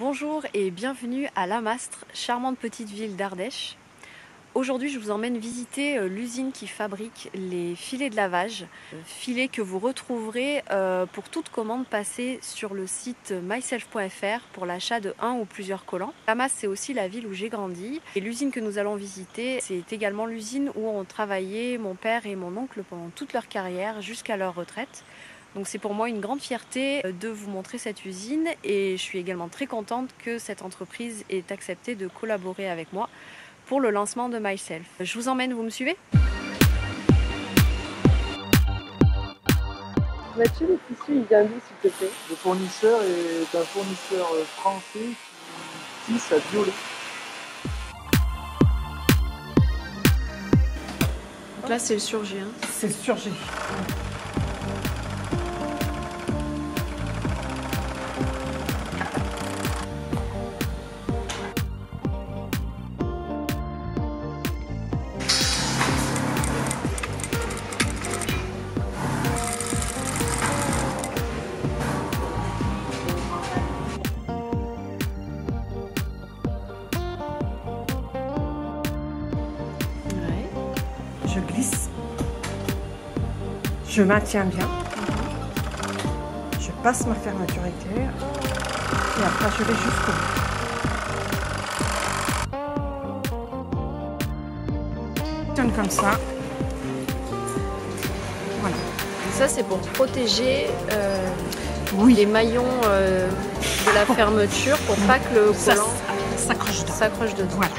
Bonjour et bienvenue à Lamastre, charmante petite ville d'Ardèche. Aujourd'hui, je vous emmène visiter l'usine qui fabrique les filets de lavage, filets que vous retrouverez pour toute commande passée sur le site myself.fr pour l'achat de un ou plusieurs collants. Lamastre, c'est aussi la ville où j'ai grandi et l'usine que nous allons visiter, c'est également l'usine où ont travaillé mon père et mon oncle pendant toute leur carrière jusqu'à leur retraite. Donc c'est pour moi une grande fierté de vous montrer cette usine et je suis également très contente que cette entreprise ait accepté de collaborer avec moi pour le lancement de Myself. Je vous emmène, vous me suivez? Mathieu, le tissu, il vient d'où s'il te plaît? Le fournisseur est un fournisseur français qui tisse à Violet. Donc là c'est le surgé, hein? C'est le surgé. Je glisse, je maintiens bien, je passe ma fermeture éclair et après je vais jusqu'au bout. Je tourne comme ça. Voilà. Ça c'est pour protéger les maillons de la fermeture pour pas que le collant s'accroche dedans. Voilà.